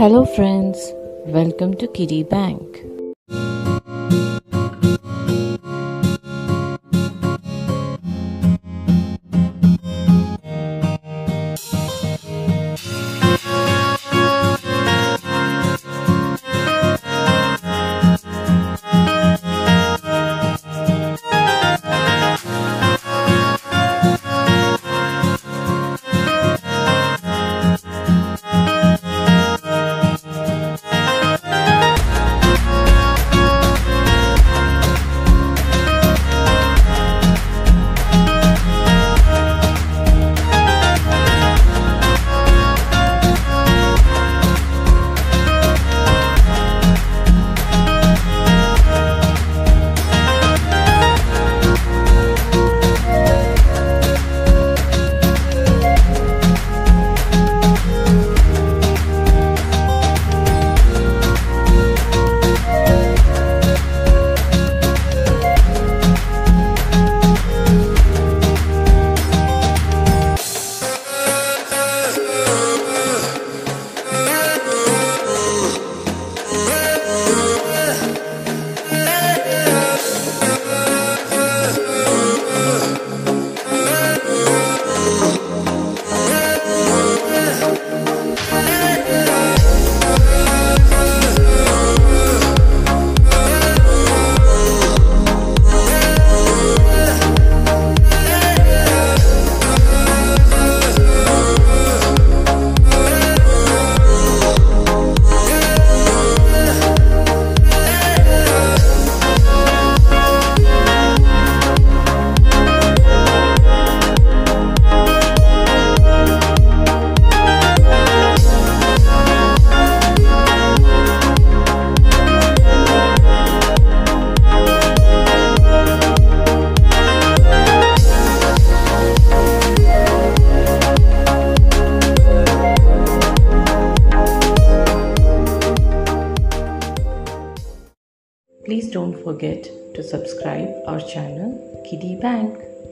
Hello friends, welcome to Kiddie Bank. Please don't forget to subscribe our channel Kiddie Bank.